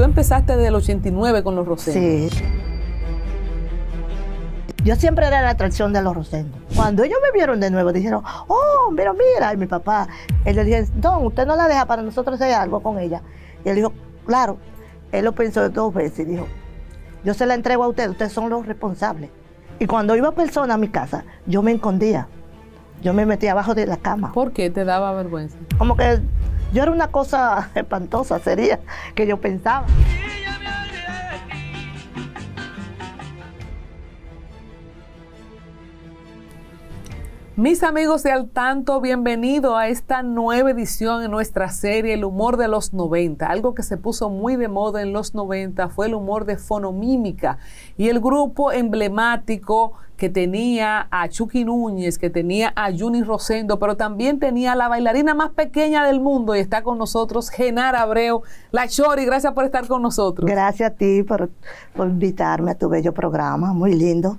tú empezaste desde el 89 con Los Rosendos. Sí. Yo siempre era la atracción de Los Rosendos. Cuando ellos me vieron de nuevo, dijeron, oh, pero mira, y mi papá, él le dijo, don, usted no la deja para nosotros hacer algo con ella. Y él dijo, claro, él lo pensó dos veces y dijo, yo se la entrego a ustedes, ustedes son los responsables. Y cuando iba persona a mi casa, yo me escondía. Yo me metía abajo de la cama. ¿Por qué te daba vergüenza? Como que yo era una cosa espantosa, sería, que yo pensaba. Mis amigos de Al Tanto, bienvenido a esta nueva edición en nuestra serie El humor de los 90. Algo que se puso muy de moda en los 90 fue el humor de Fonomímica y el grupo emblemático que tenía a Chucky Núñez, que tenía a Yunis Rosendo, pero también tenía a la bailarina más pequeña del mundo y está con nosotros Genara Abreu, la Chori. Gracias por estar con nosotros. Gracias a ti por invitarme a tu bello programa, muy lindo.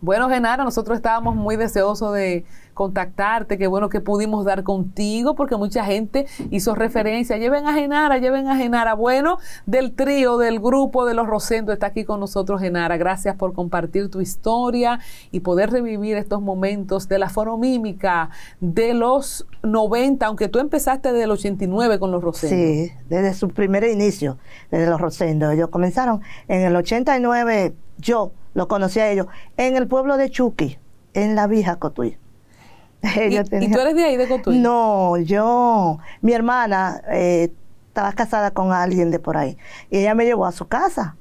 Bueno, Genara, nosotros estábamos muy deseosos de contactarte, qué bueno que pudimos dar contigo, porque mucha gente hizo referencia, lleven a Genara, lleven a Genara. Bueno, del trío, del grupo de Los Rosendos, está aquí con nosotros Genara. Gracias por compartir tu historia y poder revivir estos momentos de la Fonomímica de los 90, aunque tú empezaste desde el 89 con Los Rosendos. Sí, desde su primer inicio, desde Los Rosendos. Ellos comenzaron en el 89, yo lo conocí a ellos, en el pueblo de Chucky, en la vieja Cotuí. ¿Y tú eres de ahí, de Cotuí? No, yo, mi hermana estaba casada con alguien de por ahí, y ella me llevó a su casa,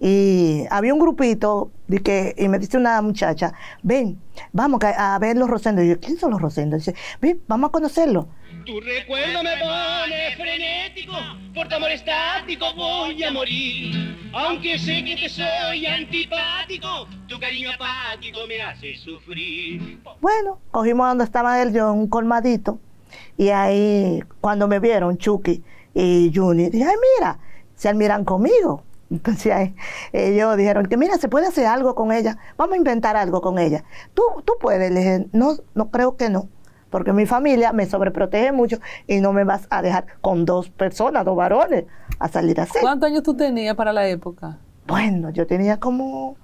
y había un grupito, y me dice una muchacha, ven, vamos a ver Los Rosendos. Y yo, ¿quién son Los Rosendos? Dice, ven, vamos a conocerlos. Tu recuerdo me pone frenético, por tu amor estático voy a morir. Aunque sé que te soy antipático, tu cariño apático me hace sufrir. Bueno, cogimos donde estaba él, yo en un colmadito. Y ahí, cuando me vieron, Chucky y Juni, dije, ay, mira, se admiran conmigo. Entonces ahí, ellos dijeron que, mira, se puede hacer algo con ella, vamos a inventar algo con ella. ¿Tú puedes? Le dije, no, no creo que no. Porque mi familia me sobreprotege mucho y no me vas a dejar con dos personas, dos varones, a salir así. ¿Cuántos años tú tenías para la época? Bueno, yo tenía como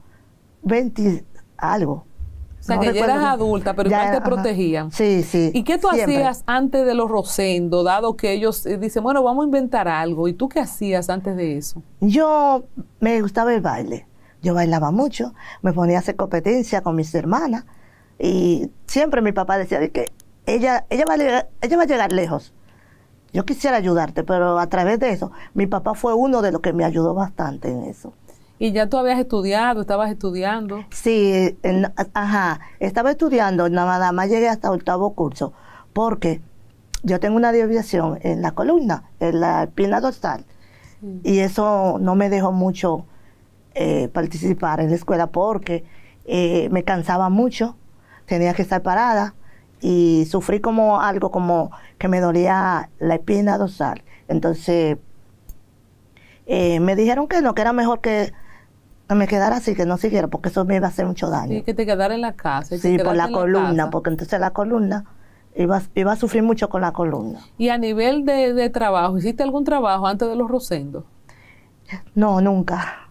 20 algo. O sea, no que ya eras adulta, pero igual te protegían. Sí, sí. ¿Y qué tú hacías antes de Los Rosendos, dado que ellos dicen, bueno, vamos a inventar algo? ¿Y tú qué hacías antes de eso? Yo me gustaba el baile. Yo bailaba mucho, me ponía a hacer competencia con mis hermanas y siempre mi papá decía de que ella va a llegar lejos. Yo quisiera ayudarte, pero a través de eso, mi papá fue uno de los que me ayudó bastante en eso. ¿Y ya tú habías estudiado, estabas estudiando? Sí, estaba estudiando, nada más llegué hasta octavo curso, porque yo tengo una desviación en la columna, en la espina dorsal, sí. Y eso no me dejó mucho participar en la escuela porque me cansaba mucho, tenía que estar parada, y sufrí como algo como que me dolía la espina dorsal. Entonces me dijeron que no, que era mejor que me quedara así, que no siguiera, porque eso me iba a hacer mucho daño. Sí, que te quedara en la casa. Sí, por la columna, porque entonces la columna, iba a sufrir mucho con la columna. ¿Y a nivel de trabajo, hiciste algún trabajo antes de Los Rosendos? No, nunca.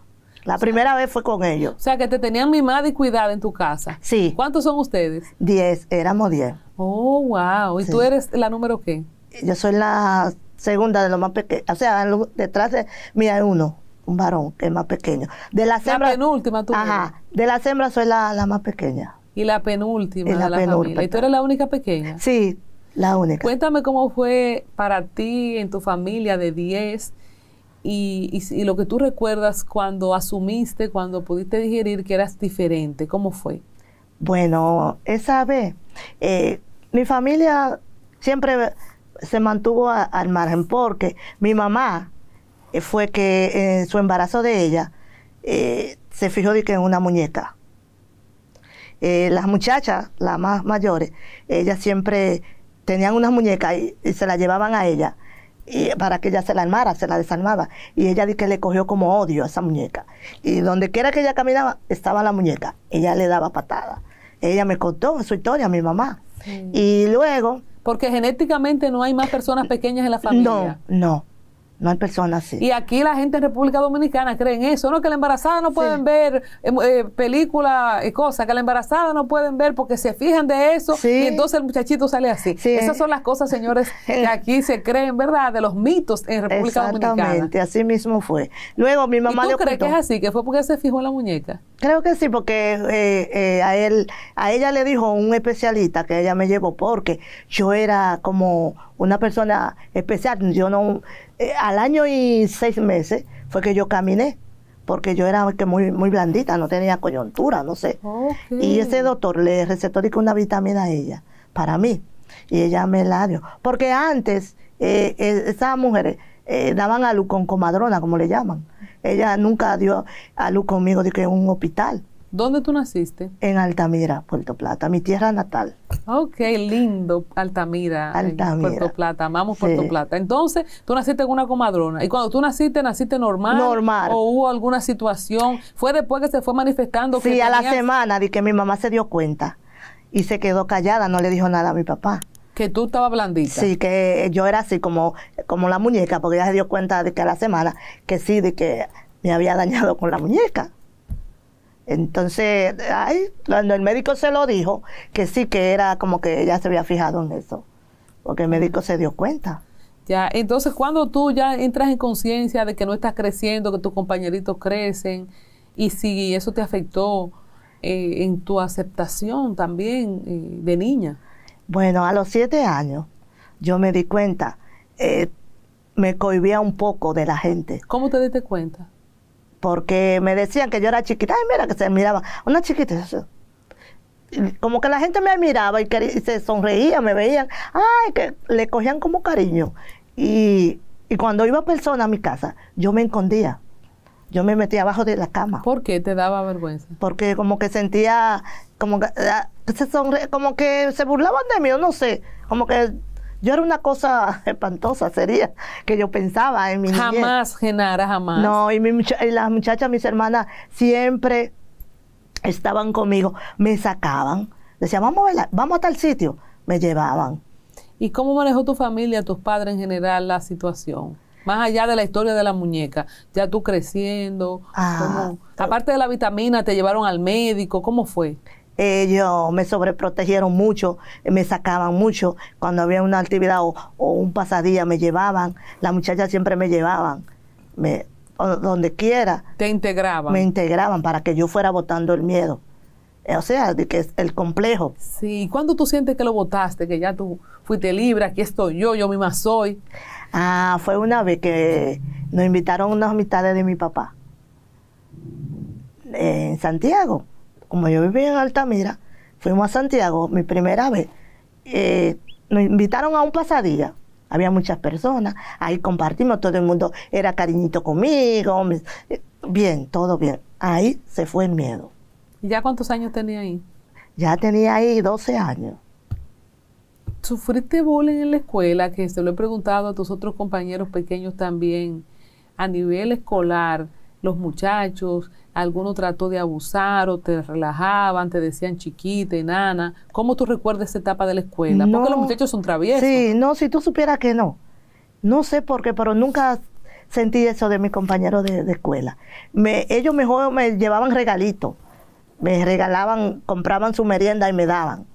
La primera vez fue con ellos. O sea, que te tenían mimada y cuidada en tu casa. Sí. ¿Cuántos son ustedes? 10, éramos 10. Oh, wow. ¿Y sí, tú eres la número qué? Yo soy la segunda de los más pequeños. O sea, detrás de mí hay uno, un varón, que es más pequeño. De las hembras, la penúltima tú. Ajá. De las hembras soy la más pequeña. Y la penúltima de la familia. ¿Y tú eres la única pequeña? Sí, la única. Cuéntame cómo fue para ti, en tu familia de 10, Y lo que tú recuerdas cuando asumiste, cuando pudiste digerir que eras diferente, ¿cómo fue? Bueno, esa vez, mi familia siempre se mantuvo al margen porque mi mamá fue que en su embarazo de ella se fijó de que en una muñeca. Las muchachas, las más mayores, ellas siempre tenían unas muñecas y se las llevaban a ella. Y para que ella se la armara, se la desarmaba. Y ella dice que le cogió como odio a esa muñeca. Y donde quiera que ella caminaba, estaba la muñeca. Ella le daba patada. Ella me contó su historia, mi mamá. Sí. Y luego... Porque genéticamente no hay más personas pequeñas en la familia. No, no. No hay personas así. Y aquí la gente en República Dominicana cree en eso, ¿no? Que la embarazada no pueden ver películas y cosas, que la embarazada no pueden ver porque se fijan de eso y entonces el muchachito sale así. Sí. Esas son las cosas, señores, que aquí se creen, ¿verdad? De los mitos en República Dominicana. Exactamente, así mismo fue. Luego mi mamá le ocultó. ¿Tú crees que es así? ¿Que fue porque se fijó en la muñeca? Creo que sí, porque a ella le dijo un especialista que ella me llevó porque yo era como una persona especial. Yo no... al año y 6 meses fue que yo caminé, porque yo era muy, muy blandita, no tenía coyuntura, no sé. Okay. Y ese doctor le recetó una vitamina a ella, para mí, y ella me la dio. Porque antes, esas mujeres daban a luz con comadrona, como le llaman. Ella nunca dio a luz conmigo, de que en un hospital. ¿Dónde tú naciste? En Altamira, Puerto Plata, mi tierra natal. Ok, lindo, Altamira, Puerto Plata, amamos Puerto Plata. Entonces, tú naciste en una comadrona, y cuando tú naciste, ¿naciste normal? Normal. ¿O hubo alguna situación? ¿Fue después que se fue manifestando? Sí, que a la semana, de que mi mamá se dio cuenta, y se quedó callada, no le dijo nada a mi papá. Que tú estabas blandita. Sí, que yo era así, como la muñeca, porque ella se dio cuenta de que a la semana, que sí, de que me había dañado con la muñeca. Entonces, cuando el médico se lo dijo, que sí, que era como que ella se había fijado en eso, porque el médico se dio cuenta. Ya, entonces, cuando tú ya entras en conciencia de que no estás creciendo, que tus compañeritos crecen, y si eso te afectó en tu aceptación también de niña. Bueno, a los 7 años yo me di cuenta, me cohibía un poco de la gente. ¿Cómo te diste cuenta? Porque me decían que yo era chiquita. Ay, mira, que se miraba. Una chiquita. Como que la gente me miraba y se sonreía, me veían. Ay, que le cogían como cariño. Y cuando iba persona a mi casa, yo me escondía. Yo me metía abajo de la cama. ¿Por qué te daba vergüenza? Porque como que sentía, como que se burlaban de mí, yo no sé. Como que... yo era una cosa espantosa, sería, que yo pensaba en mi niñez. Jamás, Genara, jamás. No, y las muchachas, mis hermanas, siempre estaban conmigo, me sacaban. Decían, vamos a bailar, vamos a tal sitio. Me llevaban. ¿Y cómo manejó tu familia, tus padres en general, la situación? Más allá de la historia de la muñeca, ya tú creciendo. Aparte de la vitamina, ¿te llevaron al médico? ¿Cómo fue? Ellos me sobreprotegieron mucho, me sacaban mucho. Cuando había una actividad o un pasadía me llevaban, las muchachas siempre me llevaban, donde quiera. ¿Te integraban? Me integraban para que yo fuera botando el miedo. O sea, que es el complejo. Sí, ¿cuándo tú sientes que lo botaste? Que ya tú fuiste libre, aquí estoy yo, yo misma soy. Ah, fue una vez que nos invitaron unas amistades de mi papá en Santiago. Como yo vivía en Altamira, fuimos a Santiago, mi primera vez. Nos invitaron a un pasadía. Había muchas personas, ahí compartimos, todo el mundo era cariñito conmigo. Bien, todo bien. Ahí se fue el miedo. ¿Y ya cuántos años tenía ahí? Ya tenía ahí 12 años. ¿Sufriste bullying en la escuela? Que se lo he preguntado a tus otros compañeros pequeños también. A nivel escolar, los muchachos, alguno trató de abusar o te relajaban, te decían chiquita, enana. ¿Cómo tú recuerdas esa etapa de la escuela? No, porque los muchachos son traviesos. Sí, no, si tú supieras que no. No sé por qué, pero nunca sentí eso de mis compañeros de escuela. Ellos mejor me llevaban regalitos. Me regalaban, compraban su merienda y me daban.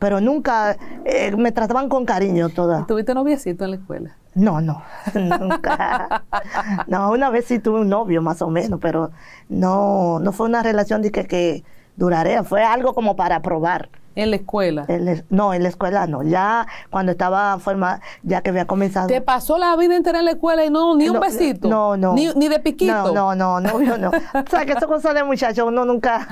Pero nunca me trataban con cariño toda. ¿Tuviste noviecito en la escuela? No, no, nunca. No, una vez sí tuve un novio, más o menos, pero no fue una relación de que duraré, fue algo como para probar. ¿En la escuela? No, en la escuela no, ya cuando estaba formada, ya que había comenzado. ¿Te pasó la vida entera en la escuela y no, ni un besito? No, no. ¿Ni de piquito? No. O sea, que eso cosa de muchachos, uno nunca,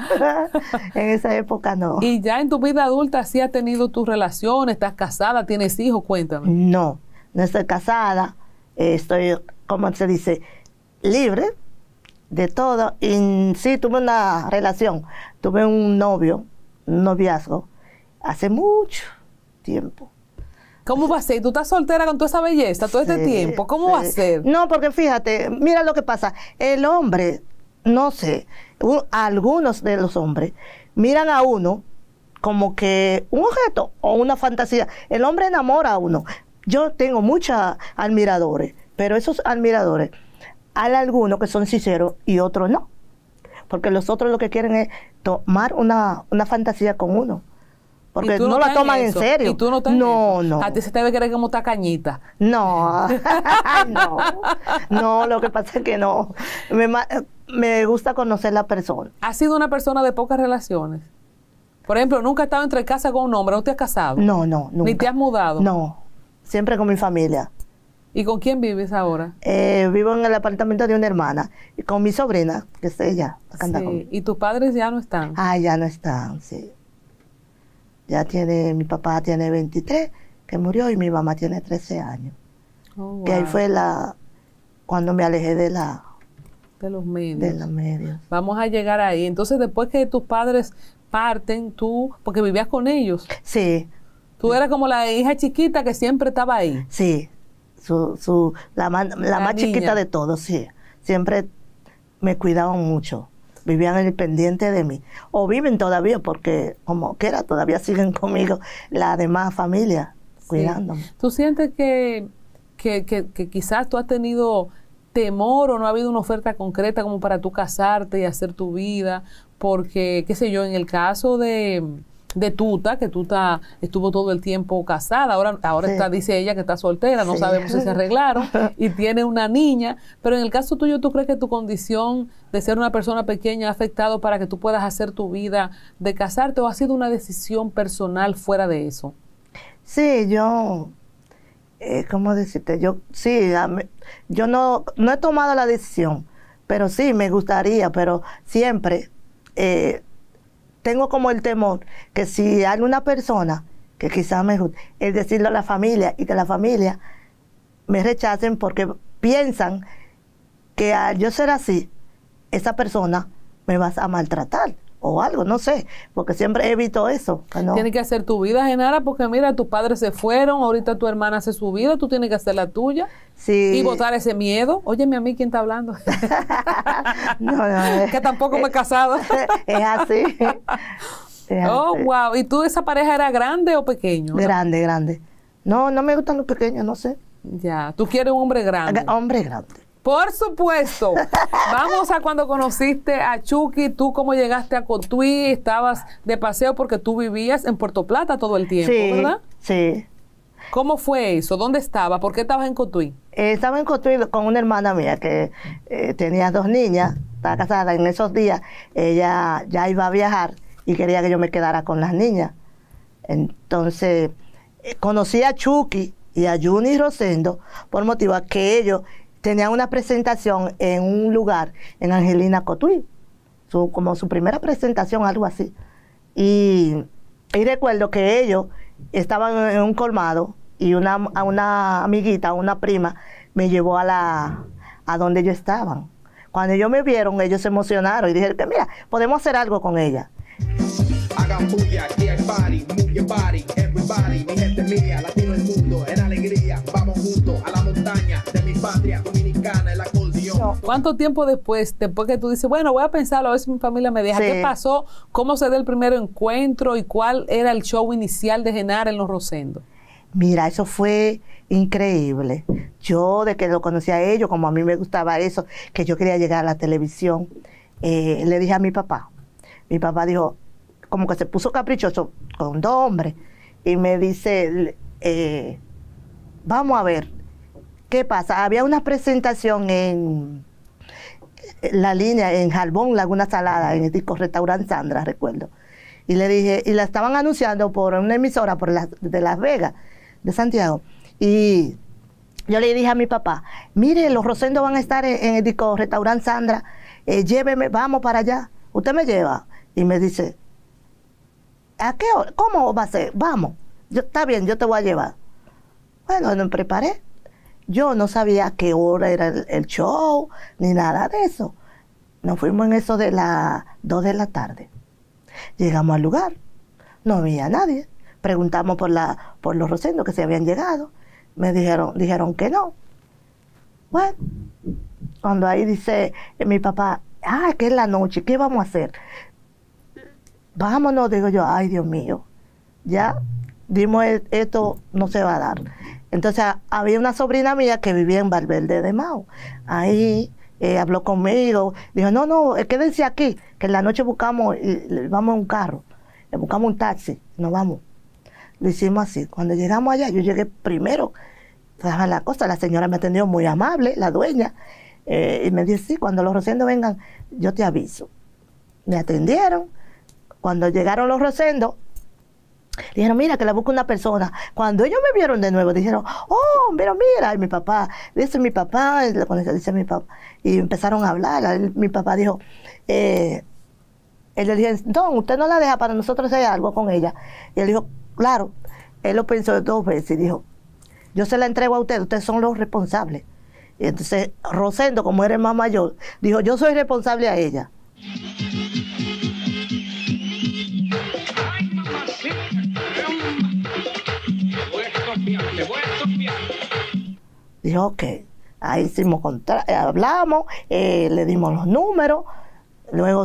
en esa época no. ¿Y ya en tu vida adulta sí has tenido tus relaciones, estás casada, tienes hijos? Cuéntame. No. No estoy casada, estoy, como se dice, libre de todo. Y sí, tuve una relación, tuve un novio, un noviazgo, hace mucho tiempo. ¿Cómo va a ser? ¿Tú estás soltera con toda esa belleza, todo este tiempo? ¿Cómo va a ser? No, porque fíjate, mira lo que pasa. El hombre, no sé, algunos de los hombres miran a uno como que un objeto o una fantasía. El hombre enamora a uno. Yo tengo muchos admiradores Pero esos admiradores, hay algunos que son sinceros y otros no. Porque los otros lo que quieren es tomar una fantasía con uno. Porque no la toman en serio. ¿Y tú no estás en eso? No. A ti se te ve que eres como tacañita. No. No. No, lo que pasa es que no. Me gusta conocer la persona. ¿Has sido una persona de pocas relaciones? Por ejemplo, ¿nunca has estado entre casa con un hombre? ¿No te has casado? No, no, nunca. ¿Ni te has mudado? No. Siempre con mi familia. ¿Y con quién vives ahora? Vivo en el apartamento de una hermana, y con mi sobrina, que es ella, canta conmigo. ¿Y tus padres ya no están? Ah, ya no están, sí. Ya tiene, mi papá tiene 23, que murió, y mi mamá tiene 13 años. Oh, wow. Que ahí fue cuando me alejé de los medios. De los medios. Vamos a llegar ahí. Entonces, después que tus padres parten, tú, porque vivías con ellos. Sí. Tú eras como la hija chiquita que siempre estaba ahí. Sí. La más niña. Chiquita de todos, sí. Siempre me cuidaban mucho. Vivían al pendiente de mí. O viven todavía, porque como quiera, todavía siguen conmigo la demás familia, sí, cuidándome. ¿Tú sientes que quizás tú has tenido temor o no ha habido una oferta concreta como para tú casarte y hacer tu vida? Porque, qué sé yo, en el caso de Tuta, que Tuta estuvo todo el tiempo casada, ahora sí, está, dice ella que está soltera, no sí, sabemos si se arreglaron, y tiene una niña, pero en el caso tuyo, ¿tú crees que tu condición de ser una persona pequeña ha afectado para que tú puedas hacer tu vida de casarte, o ha sido una decisión personal fuera de eso? Sí, yo, ¿cómo decirte? Yo sí, yo no he tomado la decisión, pero sí, me gustaría, pero siempre... tengo como el temor que si hay una persona que quizás me guste, es decirlo a la familia y que la familia me rechacen porque piensan que al yo ser así, esa persona me vas a maltratar o algo, no sé, porque siempre evito eso. ¿No? Tienes que hacer tu vida, Genara, porque mira, tus padres se fueron, ahorita tu hermana hace su vida, tú tienes que hacer la tuya. Sí. Y botar ese miedo. Óyeme a mí, ¿quién está hablando? no, que tampoco me he casado. Es así. Oh, wow. ¿Y tú, esa pareja era grande o pequeño? Grande, grande. No, no me gustan los pequeños, no sé. Ya, tú quieres un hombre grande. Hombre grande. Por supuesto. Vamos a cuando conociste a Chucky, tú cómo llegaste a Cotuí, estabas de paseo porque tú vivías en Puerto Plata todo el tiempo, sí, ¿verdad? Sí. ¿Cómo fue eso? ¿Dónde estaba? ¿Por qué estabas en Cotuí? Estaba en Cotuí con una hermana mía que tenía dos niñas, estaba casada. En esos días ella ya iba a viajar y quería que yo me quedara con las niñas. Entonces conocí a Chucky y a Yunis Rosendo por motivo a que ellos tenían una presentación en un lugar en Angelina Cotuí, como su primera presentación, algo así. Y recuerdo que ellos... estaban en un colmado y una amiguita, una prima, me llevó a donde ellos estaban. Cuando ellos me vieron, ellos se emocionaron y dijeron que mira, podemos hacer algo con ella. ¿Cuánto tiempo después que tú dices, bueno, voy a pensarlo, a ver si mi familia me deja? Sí. ¿Qué pasó? ¿Cómo se dio el primer encuentro? ¿Y cuál era el show inicial de Genara en Los Rosendos? Mira, eso fue increíble. Yo, de que lo conocí a ellos, como a mí me gustaba eso, que yo quería llegar a la televisión, le dije a mi papá. Mi papá dijo, como que se puso caprichoso con dos hombres, y me dice, vamos a ver. ¿Qué pasa? Había una presentación en la línea, en Jalbón, Laguna Salada, en el disco Restaurant Sandra, recuerdo. Y le dije, y la estaban anunciando por una emisora de Las Vegas, de Santiago. Y yo le dije a mi papá, mire, los Rosendos van a estar en el disco Restaurant Sandra, lléveme, vamos para allá, usted me lleva. Y me dice, ¿a qué hora? ¿Cómo va a ser? Vamos, está bien, yo te voy a llevar. Bueno, me preparé. Yo no sabía a qué hora era el show, ni nada de eso. Nos fuimos en eso de las 2 de la tarde. Llegamos al lugar, no había nadie. Preguntamos por los Rosendos que se habían llegado. Me dijeron que no. Bueno, cuando ahí dice mi papá, ah, que es la noche, ¿qué vamos a hacer? Vámonos, digo yo, ay Dios mío, ya dimos esto, no se va a dar. Entonces había una sobrina mía que vivía en Valverde de Mao. Ahí habló conmigo, dijo, no, no, quédense aquí, que en la noche buscamos, y vamos en un carro, buscamos un taxi, nos vamos. Lo hicimos así. Cuando llegamos allá, yo llegué primero, traje la cosa, la señora me atendió muy amable, la dueña, y me dice, sí, cuando los Rosendos vengan, yo te aviso. Me atendieron. Cuando llegaron los Rosendos, dijeron, mira, que la busca una persona. Cuando ellos me vieron de nuevo, dijeron, oh, pero mira, y mi papá, dice mi papá, dice mi papá. Y empezaron a hablar. Mi papá dijo, él le dijo, don, usted no la deja para nosotros hacer algo con ella. Y él dijo, claro. Él lo pensó dos veces y dijo, yo se la entrego a ustedes, ustedes son los responsables. Y entonces Rosendo, como era el más mayor, dijo, yo soy responsable a ella. Dijo, ok, ahí hicimos hablamos, le dimos los números, luego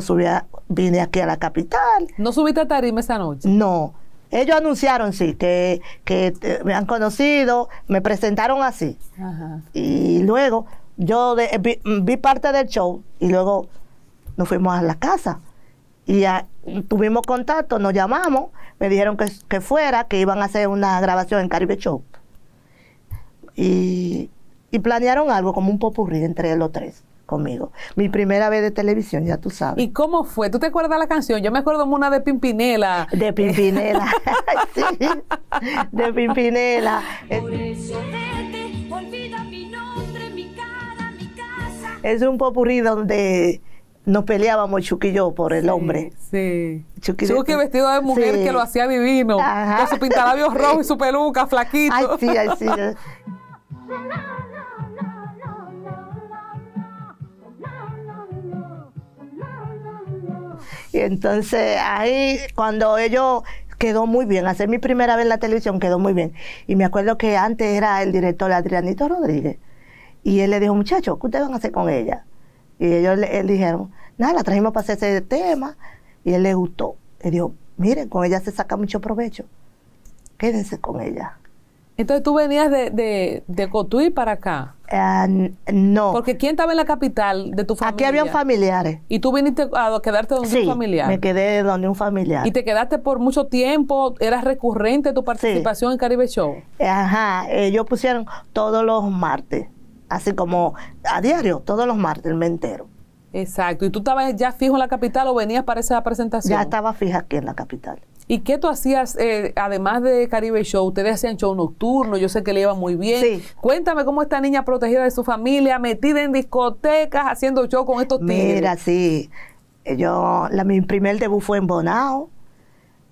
vine aquí a la capital. ¿No subiste a tarima esa noche? No, ellos anunciaron, sí, que me han conocido, me presentaron así. Ajá. Y luego yo vi parte del show y luego nos fuimos a la casa. Y tuvimos contacto, nos llamamos, me dijeron que fuera, que iban a hacer una grabación en Caribe Show. Y planearon algo como un popurrí entre los tres conmigo. Mi primera vez de televisión, ya tú sabes. ¿Y cómo fue? ¿Tú te acuerdas la canción? Yo me acuerdo una de Pimpinela. De Pimpinela. Sí, de Pimpinela. Por eso vete, olvida mi nombre, mi cara, mi casa. Es un popurrí donde nos peleábamos Chucky y yo por el hombre. Sí. Chucky vestido de mujer, sí, que lo hacía divino. Ajá. Con su pintalabios rojo y su peluca, flaquito. Ay, sí, ay, sí. Y entonces ahí, cuando ellos, quedó muy bien, hacer mi primera vez en la televisión quedó muy bien. Y me acuerdo que antes era el director Adrianito Rodríguez. Y él le dijo, muchachos, ¿qué ustedes van a hacer con ella? Y ellos le dijeron, nada, la trajimos para hacer ese tema. Y él le gustó. Él dijo, miren, con ella se saca mucho provecho. Quédense con ella. Entonces tú venías de Cotuí para acá. No. Porque ¿quién estaba en la capital de tu familia? Aquí habían familiares. ¿Y tú viniste a quedarte donde un familiar? Sí, me quedé donde un familiar. ¿Y te quedaste por mucho tiempo? ¿Eras recurrente tu participación en Caribe Show? Ajá, ellos pusieron todos los martes, así como a diario, todos los martes, me entero. Exacto. ¿Y tú estabas ya fijo en la capital o venías para esa presentación? Ya estaba fija aquí en la capital. ¿Y qué tú hacías, además de Caribe Show? Ustedes hacían show nocturno, yo sé que le iba muy bien. Sí. Cuéntame cómo esta niña protegida de su familia, metida en discotecas, haciendo show con estos tigres. Mira, sí. Mi primer debut fue en Bonao,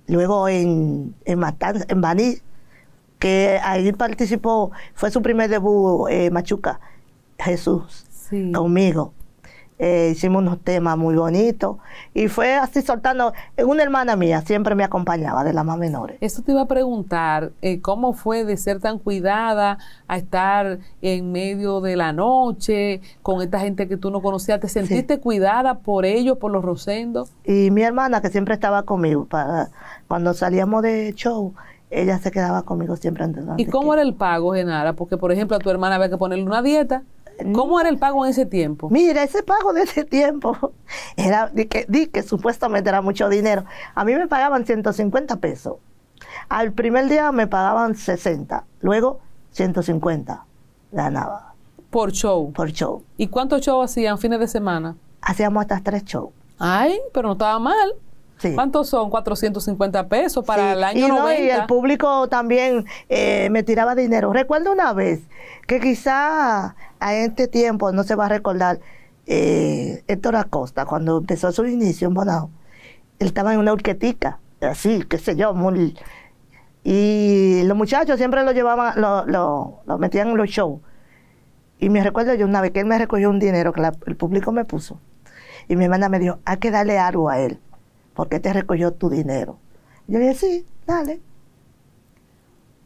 luego en Matanza, en Baní, que ahí participó, fue su primer debut, Machuca, Jesús, conmigo. Hicimos unos temas muy bonitos y fue así soltando. Una hermana mía siempre me acompañaba, de las más menores. Eso te iba a preguntar, ¿cómo fue de ser tan cuidada a estar en medio de la noche con esta gente que tú no conocías? ¿Te sentiste cuidada por ellos, por los Rosendos? Y mi hermana, que siempre estaba conmigo, cuando salíamos de show, ella se quedaba conmigo siempre. ¿Y cómo era el pago, Genara? Porque, por ejemplo, a tu hermana había que ponerle una dieta. ¿Cómo era el pago en ese tiempo? Mira, ese pago de ese tiempo, di que supuestamente era mucho dinero. A mí me pagaban 150 pesos. Al primer día me pagaban 60, luego 150 ganaba. ¿Por show? Por show. ¿Y cuántos shows hacían fines de semana? Hacíamos hasta 3 shows. Ay, pero no estaba mal. Sí. ¿Cuántos son? 450 pesos para el año 90. Y el público también me tiraba dinero. Recuerdo una vez que quizá a este tiempo no se va a recordar, Héctor Acosta, cuando empezó su inicio en Bonao, él estaba en una orquetica, así, qué sé yo, muy, y los muchachos siempre lo llevaban, lo metían en los shows. Y me recuerdo yo una vez que él me recogió un dinero que el público me puso. Y mi hermana me dijo, hay que darle algo a él, porque te recogió tu dinero. Yo le dije, sí, dale.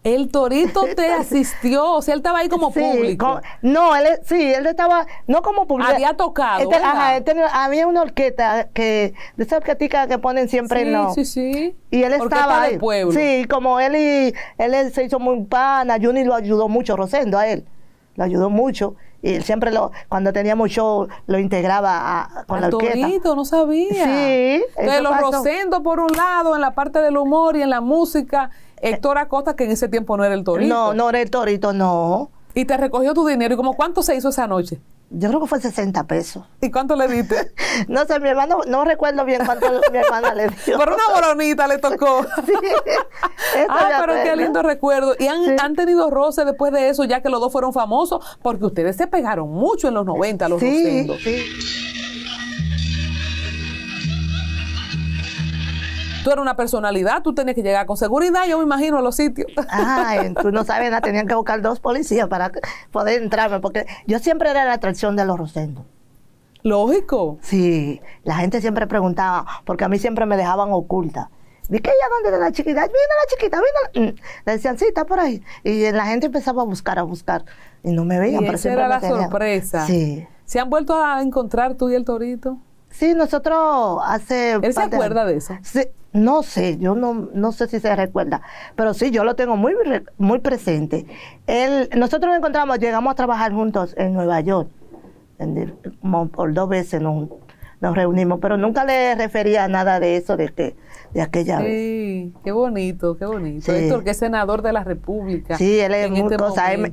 El Torito te asistió, o sea, él estaba ahí como público. No, él estaba, no como público. Había tocado. Había una orquesta, de esas orquesticas que ponen siempre, ¿no? Sí, sí. Y él estaba ahí. Sí, como él él se hizo muy pana, Yunis lo ayudó mucho, Rosendo a él, lo ayudó mucho. Y él siempre, cuando teníamos show, lo integraba con la orquesta. Torito, no sabía. Sí. Entonces, los Rosendos, por un lado, en la parte del humor y en la música. Héctor Acosta, que en ese tiempo no era el Torito. No, no era el Torito, no. Y te recogió tu dinero. ¿Y como cuánto se hizo esa noche? Yo creo que fue 60 pesos. ¿Y cuánto le diste? No sé, mi hermano, no recuerdo bien cuánto mi hermana le dio. Por una boronita le tocó. Sí, pero qué lindo recuerdo. Y han tenido roces después de eso, ya que los dos fueron famosos, porque ustedes se pegaron mucho en los 90, los Rosendos. Sí, sí. Tú eras una personalidad, tú tenías que llegar con seguridad, yo me imagino, a los sitios. Ay, tú no sabes nada, tenían que buscar dos policías para poder entrarme, porque yo siempre era la atracción de los Rosendos. Lógico. Sí, la gente siempre preguntaba, porque a mí siempre me dejaban oculta. Dije, ¿ya dónde era la chiquita? Vino la chiquita, vino la... Le decían, sí, está por ahí. Y la gente empezaba a buscar, y no me veían. Y pero esa era la sorpresa. Sí. ¿Se han vuelto a encontrar tú y el Torito? Sí, nosotros hace... ¿Él se acuerda de eso? Sí. No sé, yo no sé si se recuerda, pero sí, yo lo tengo muy, muy presente. Nosotros nos encontramos, llegamos a trabajar juntos en Nueva York, como por dos veces nos reunimos, pero nunca le refería nada de eso, de aquella vez. Sí, qué bonito, qué bonito. Sí. Héctor, que es senador de la República. Sí, él es muy cosa. Él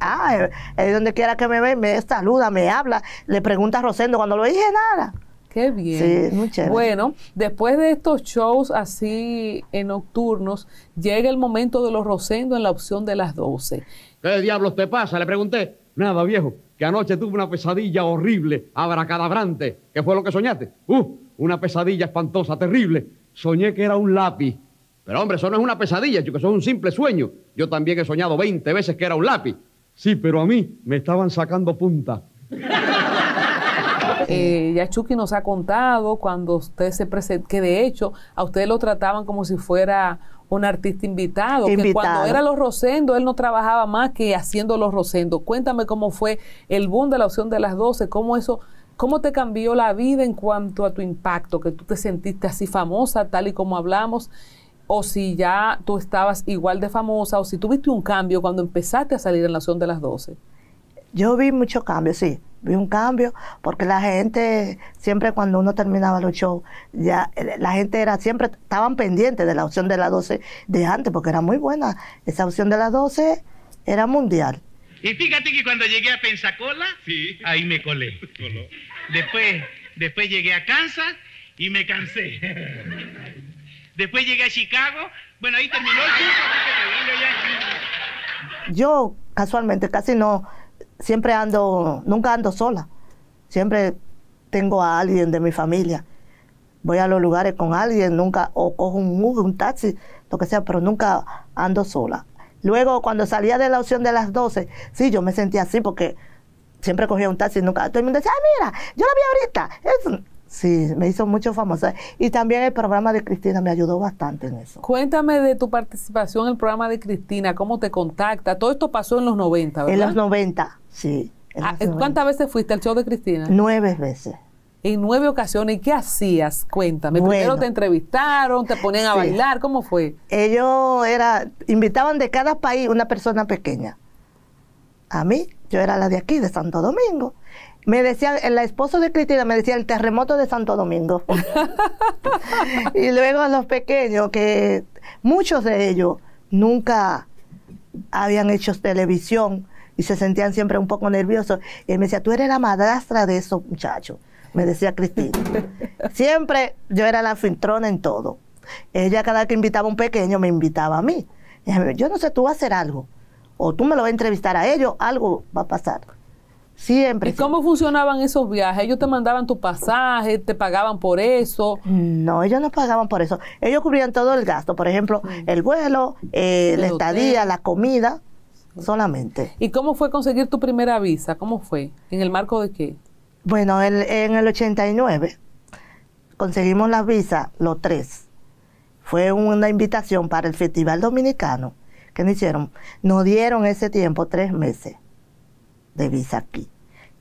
donde quiera que me ve, me saluda, me habla, le pregunta a Rosendo, cuando lo dije nada. Qué bien. Sí, muy chévere. Bueno, después de estos shows así en nocturnos, llega el momento de los Rosendos en la opción de las 12. ¿Qué diablos te pasa? Le pregunté. Nada, viejo, que anoche tuve una pesadilla horrible, abracadabrante. ¿Qué fue lo que soñaste? Una pesadilla espantosa, terrible. Soñé que era un lápiz. Pero hombre, eso no es una pesadilla, chico, eso es un simple sueño. Yo también he soñado 20 veces que era un lápiz. Sí, pero a mí me estaban sacando punta. Ya Chucky nos ha contado cuando usted se presentó, que de hecho a usted lo trataban como si fuera un artista invitado, que cuando era los Rosendos él no trabajaba más que haciendo los Rosendos. Cuéntame cómo fue el boom de la opción de las 12, cómo te cambió la vida en cuanto a tu impacto, que tú te sentiste así famosa, tal y como hablamos, o si ya tú estabas igual de famosa, o si tuviste un cambio cuando empezaste a salir en la opción de las 12. Yo vi muchos cambios, sí. Vi un cambio, porque la gente, siempre cuando uno terminaba los shows, ya la gente estaban pendientes de la opción de las 12 de antes, porque era muy buena. Esa opción de las 12 era mundial. Y fíjate que cuando llegué a Pensacola, sí, ahí me colé. Después llegué a Kansas y me cansé. Después llegué a Chicago, bueno, ahí terminó el curso. Yo, casualmente, casi no... Siempre nunca ando sola. Siempre tengo a alguien de mi familia. Voy a los lugares con alguien, nunca, o cojo un Uber, un taxi, lo que sea, pero nunca ando sola. Luego, cuando salía de la opción de las 12, sí, yo me sentía así porque siempre cogía un taxi, nunca. Todo el mundo decía, mira, yo la vi ahorita. Eso. Sí, me hizo mucho famosa. Y también el programa de Cristina me ayudó bastante en eso. Cuéntame de tu participación en el programa de Cristina, cómo te contacta. Todo esto pasó en los 90, ¿verdad? En los 90, sí. ¿Cuántas veces fuiste al show de Cristina? 9 veces. En 9 ocasiones. ¿Y qué hacías? Cuéntame. Bueno, primero te entrevistaron, te ponían a bailar. ¿Cómo fue? Ellos invitaban de cada país una persona pequeña. A mí, yo era la de aquí, de Santo Domingo. Me decían, el esposo de Cristina me decía el terremoto de Santo Domingo. Y luego los pequeños, que muchos de ellos nunca habían hecho televisión y se sentían siempre un poco nerviosos. Y él me decía, tú eres la madrastra de esos muchachos, me decía Cristina. Siempre yo era la anfitriona en todo. Ella cada vez que invitaba a un pequeño me invitaba a mí. Y ella me decía, yo no sé, tú vas a hacer algo. O tú me lo vas a entrevistar a ellos, algo va a pasar. Siempre. ¿Y cómo funcionaban esos viajes? ¿Ellos te mandaban tu pasaje? ¿Te pagaban por eso? No, ellos no pagaban por eso. Ellos cubrían todo el gasto. Por ejemplo, el vuelo, la estadía, la comida, solamente. ¿Y cómo fue conseguir tu primera visa? ¿Cómo fue? ¿En el marco de qué? Bueno, en el 89 conseguimos la visa, los tres. Fue una invitación para el Festival Dominicano ¿Qué nos hicieron? Nos dieron ese tiempo 3 meses de visa aquí.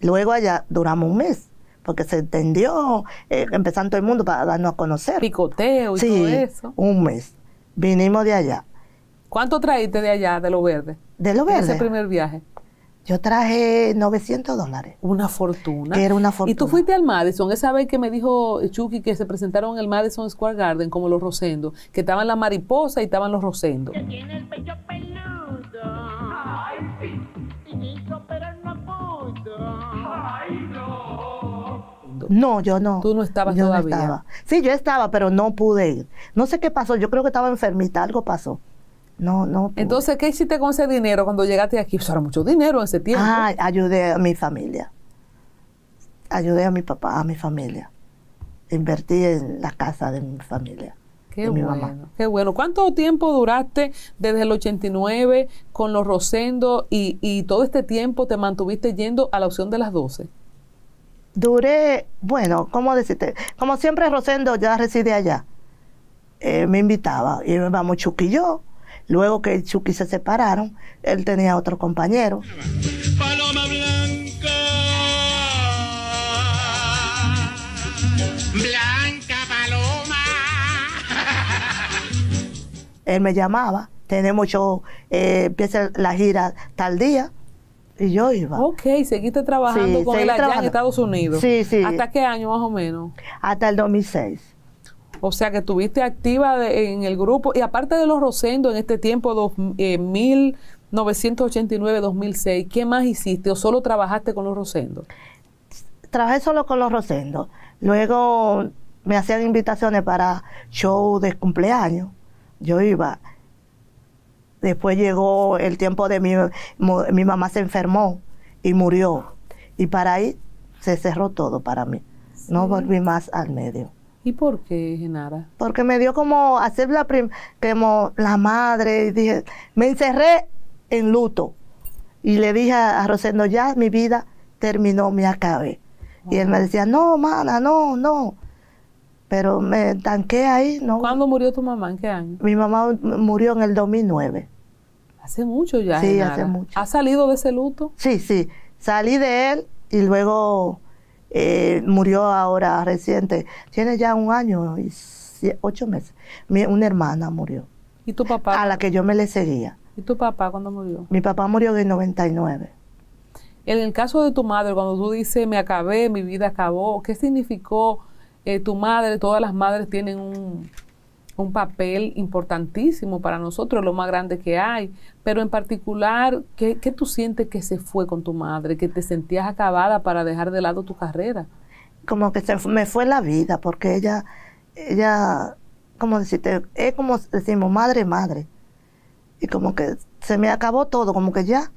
Luego allá duramos 1 mes, porque se entendió, empezando todo el mundo para darnos a conocer. Picoteo y todo eso. 1 mes. Vinimos de allá. ¿Cuánto traíste de allá, de Los Verdes? De Los Verdes. ¿En ese primer viaje? Yo traje $900. Una fortuna. Que era una fortuna. Y tú fuiste al Madison, esa vez que me dijo Chucky que se presentaron en el Madison Square Garden como Los Rosendos, que estaban la mariposa y estaban Los Rosendos. Que tiene el pecho peludo. Ay, sí. Chiquito, pero no pudo. Ay, no. No, yo no. Tú no estabas todavía. No estaba. Sí, yo estaba, pero no pude ir. No sé qué pasó, yo creo que estaba enfermita, algo pasó. No, no pude. Entonces, ¿qué hiciste con ese dinero cuando llegaste aquí? Eso era mucho dinero en ese tiempo. Ah, ayudé a mi familia. Ayudé a mi papá, a mi familia. Invertí en la casa de mi familia. Qué bueno, mi mamá. Qué bueno. ¿Cuánto tiempo duraste desde el 89 con Los Rosendos y todo este tiempo te mantuviste yendo a la opción de las 12? Duré, bueno, ¿cómo decirte? Como siempre, Rosendo ya reside allá. Me invitaba y me vamos Chucky y yo. Luego que Chucky se separaron, él tenía otro compañero. Paloma Blanca, Blanca Paloma. Él me llamaba, tenemos show, empieza la gira tal día, y yo iba. Ok, seguiste trabajando sí, con él allá trabajando en Estados Unidos. Sí, sí. ¿Hasta qué año más o menos? Hasta el 2006. O sea que estuviste activa en el grupo y aparte de Los Rosendos en este tiempo 1989-2006, ¿qué más hiciste o solo trabajaste con Los Rosendos? Trabajé solo con Los Rosendos. Luego me hacían invitaciones para show de cumpleaños. Yo iba. Después llegó el tiempo de mi mamá se enfermó y murió. Y para ahí se cerró todo para mí. Sí. No volví más al medio. ¿Y por qué, Genara? Porque me dio como hacer la madre, y dije, me encerré en luto. Y le dije a Rosendo, ya mi vida terminó, me acabé. Oh. Y él me decía, no, mana, no, no. Pero me tanqué ahí, ¿no? ¿Cuándo murió tu mamá? ¿En qué año? Mi mamá murió en el 2009. Hace mucho ya, sí, Genara. Hace mucho. ¿Has salido de ese luto? Sí, sí. Salí de él y luego... murió ahora reciente, tiene ya 1 año y 8 meses. Una hermana murió. ¿Y tu papá? A la que yo me le seguía. ¿Y tu papá cuándo murió? Mi papá murió en el 99. En el caso de tu madre, cuando tú dices me acabé, mi vida acabó, ¿qué significó tu madre? Todas las madres tienen un papel importantísimo para nosotros, lo más grande que hay, pero en particular, ¿qué tú sientes que se fue con tu madre, que te sentías acabada para dejar de lado tu carrera? Como que me fue la vida, porque ella, como decirte, es como decimos, madre, madre, y como que se me acabó todo, como que ya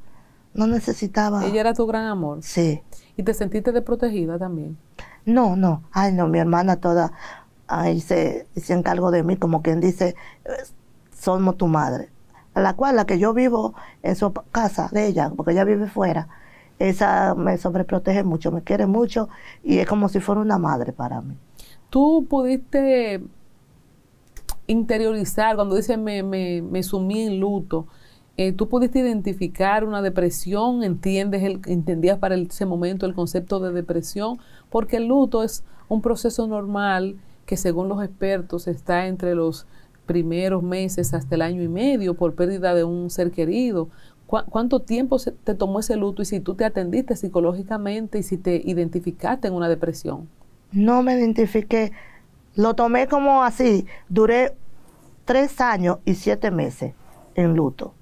no necesitaba. Ella era tu gran amor. Sí. ¿Y te sentiste desprotegida también? No, no, ay no, mi hermana toda... Ahí se encargó de mí, como quien dice, somos tu madre. La que yo vivo en su casa de ella, porque ella vive fuera, esa me sobreprotege mucho, me quiere mucho y es como si fuera una madre para mí. ¿Tú pudiste interiorizar, cuando dices me sumí en luto, tú pudiste identificar una depresión? ¿Entendías para ese momento el concepto de depresión? Porque el luto es un proceso normal que según los expertos está entre los primeros meses hasta el 1 año y medio por pérdida de un ser querido. ¿Cuánto tiempo te tomó ese luto y si tú te atendiste psicológicamente y si te identificaste en una depresión? No me identifiqué. Lo tomé como así. Duré 3 años y 7 meses en luto.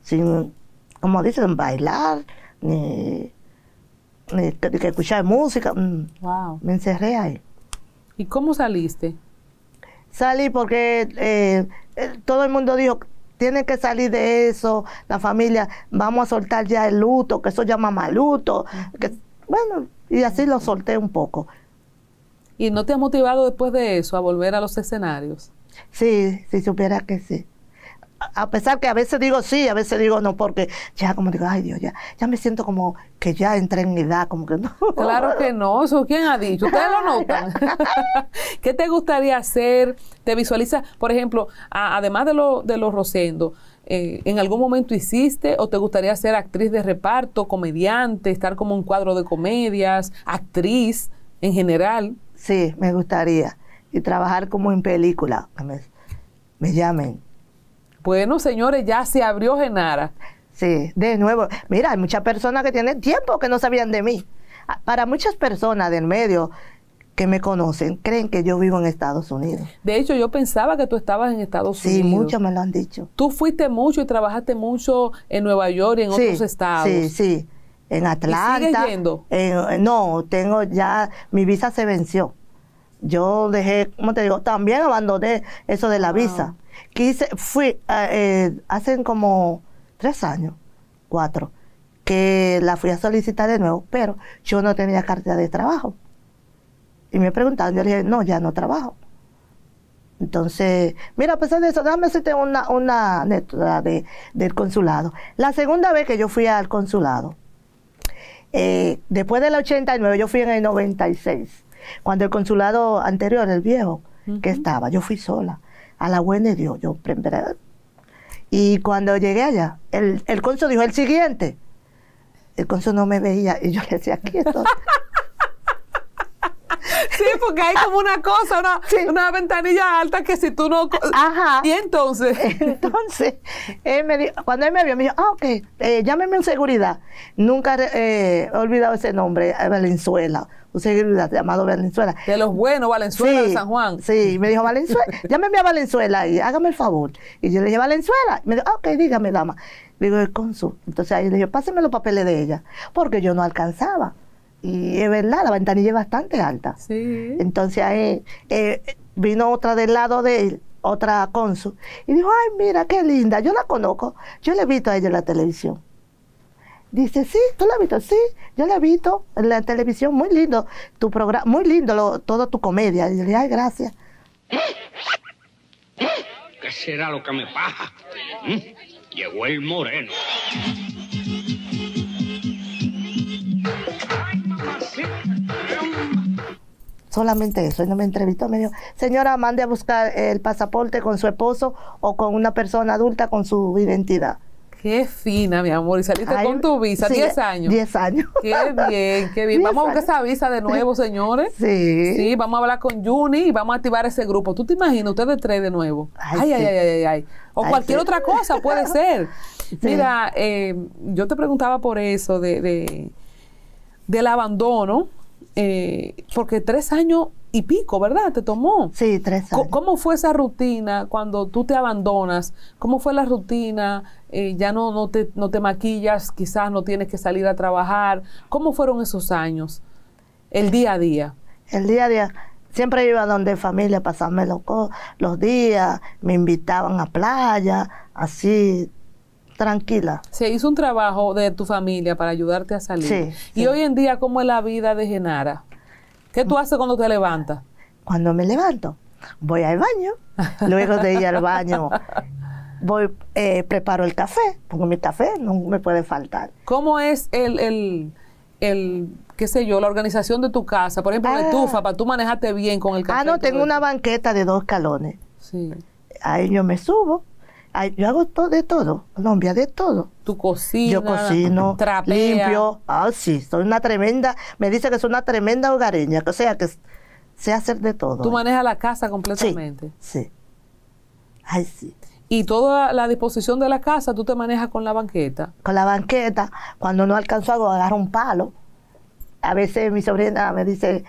Sin, como dicen, bailar, ni que escuchar música. Wow. Me encerré ahí. ¿Y cómo saliste? Salí porque todo el mundo dijo, tienen que salir de eso, la familia, vamos a soltar ya el luto, que eso llama mal luto. Que, bueno, y así lo solté un poco. ¿Y no te has motivado después de eso a volver a los escenarios? Sí, si supiera que sí. A pesar que a veces digo sí, a veces digo no, porque ya como digo, ay Dios, ya me siento como que ya entré en edad, como que no. Claro que no, eso ¿quién ha dicho? Ustedes lo notan. ¿Qué te gustaría hacer? ¿Te visualizas? Por ejemplo, además de Los Rosendos, ¿en algún momento hiciste o te gustaría ser actriz de reparto, comediante, estar como un cuadro de comedias, actriz en general? Sí, me gustaría. Y trabajar como en película, me llamen. Bueno, señores, ya se abrió Genara. Sí, de nuevo. Mira, hay muchas personas que tienen tiempo que no sabían de mí. Para muchas personas del medio que me conocen, creen que yo vivo en Estados Unidos. De hecho, yo pensaba que tú estabas en Estados Unidos. Sí, muchos me lo han dicho. Tú fuiste mucho y trabajaste mucho en Nueva York y en otros estados. Sí, sí. En Atlanta. ¿Y sigues yendo? No, tengo ya... Mi visa se venció. Yo dejé, ¿cómo te digo? También abandoné eso de la visa. Hace como 3 años, 4, que la fui a solicitar de nuevo, pero yo no tenía cartera de trabajo. Y me preguntaron, yo le dije, no, ya no trabajo. Entonces, mira, a pesar de eso, déjame decirte una anécdota del consulado. La segunda vez que yo fui al consulado, después del 89, yo fui en el 96. Cuando el consulado anterior, el viejo, que estaba, yo fui sola, a la buena de Dios, yo y cuando llegué allá, el cónsul dijo, el siguiente. El cónsul no me veía, y yo le decía, aquí estoy. Sí, porque hay como una cosa, una ventanilla alta que si tú no... Ajá. Y entonces... Él me dijo, cuando él me vio, me dijo, ah, ok, llámeme en seguridad. Nunca he olvidado ese nombre, Valenzuela. Un seguridad llamado Valenzuela. De los buenos, Valenzuela, de San Juan. Sí, me dijo, Valenzuela, llámeme a Valenzuela y hágame el favor. Y yo le dije, Valenzuela. Me dijo, ok, dígame, dama. Digo, el cónsul. Entonces ahí le dije, páseme los papeles de ella, porque yo no alcanzaba. Y es verdad, la ventanilla es bastante alta. Sí. Entonces ahí vino otra del lado de él, otra cónsul, y dijo, ay, mira, qué linda, yo la conozco, yo la he visto a ella en la televisión. Dice, sí, tú la has visto, sí, yo la he visto en la televisión, muy lindo tu programa, muy lindo toda tu comedia. Y yo le dije, ay, gracias. ¿Qué será lo que me pasa? Llegó el moreno. Solamente eso, él no me entrevistó, me dijo, señora, mande a buscar el pasaporte con su esposo o con una persona adulta con su identidad. Qué fina, mi amor, y saliste con tu visa, 10 años. 10 años. Qué bien, qué bien. Vamos a buscar esa visa de nuevo, señores. Sí. Sí, vamos a hablar con Yunis y vamos a activar ese grupo. ¿Tú te imaginas, ustedes 3 de nuevo? Ay, ay, ay, ay, ay. O cualquier otra cosa puede ser. Mira, yo te preguntaba por eso, del abandono, porque 3 años y pico, ¿verdad? ¿Te tomó? Sí, 3 años. ¿Cómo fue esa rutina cuando tú te abandonas? ¿Cómo fue la rutina? Ya no te maquillas, quizás no tienes que salir a trabajar. ¿Cómo fueron esos años? El día a día. El día a día. Siempre iba donde familia, pasarme los días, me invitaban a playa, así... tranquila. Se hizo un trabajo de tu familia para ayudarte a salir. Sí, y hoy en día, ¿cómo es la vida de Genara? ¿Qué tú haces cuando te levantas? Cuando me levanto, voy al baño. Luego de ir al baño, voy, preparo el café, pongo mi café, no me puede faltar. ¿Cómo es qué sé yo, la organización de tu casa? Por ejemplo, la estufa, para tú manejarte bien con el café. No, tengo una banqueta de 2 escalones. Sí. Ahí yo me subo. Ay, yo hago de todo, Colombia, de todo. Tú cocinas, yo cocino, trapea, limpio. Ah, sí, soy una tremenda, me dice que soy una tremenda hogareña, o sea que sé hacer de todo. Tú manejas la casa completamente. Sí, sí. Ay, sí. Y toda la disposición de la casa, tú te manejas con la banqueta. Con la banqueta, cuando no alcanzo algo, agarro un palo. A veces mi sobrina me dice,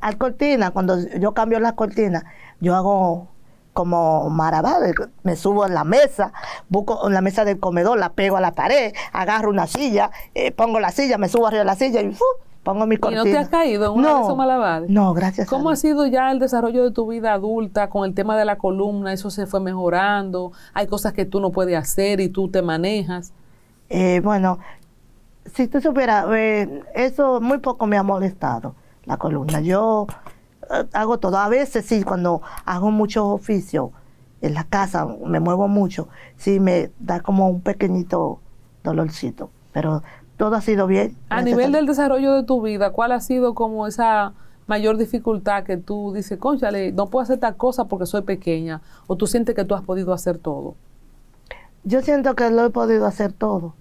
haz cortina, cuando yo cambio las cortinas, yo hago... como marabá, me subo en la mesa, busco en la mesa del comedor, la pego a la pared, agarro una silla, pongo la silla, me subo arriba de la silla y pongo mi cortina. ¿Y no te has caído en una de esos malabares? No, gracias. ¿Cómo ha sido ya el desarrollo de tu vida adulta con el tema de la columna? ¿Eso se fue mejorando? ¿Hay cosas que tú no puedes hacer y tú te manejas? Bueno, si tú supieras, eso muy poco me ha molestado, la columna. Yo... hago todo. A veces sí, cuando hago muchos oficios en la casa, me muevo mucho, sí me da como un pequeñito dolorcito, pero todo ha sido bien. A nivel del desarrollo de tu vida, ¿cuál ha sido como esa mayor dificultad que tú dices, cónchale, no puedo hacer tal cosa porque soy pequeña, o tú sientes que tú has podido hacer todo? yo siento que lo he podido hacer todo,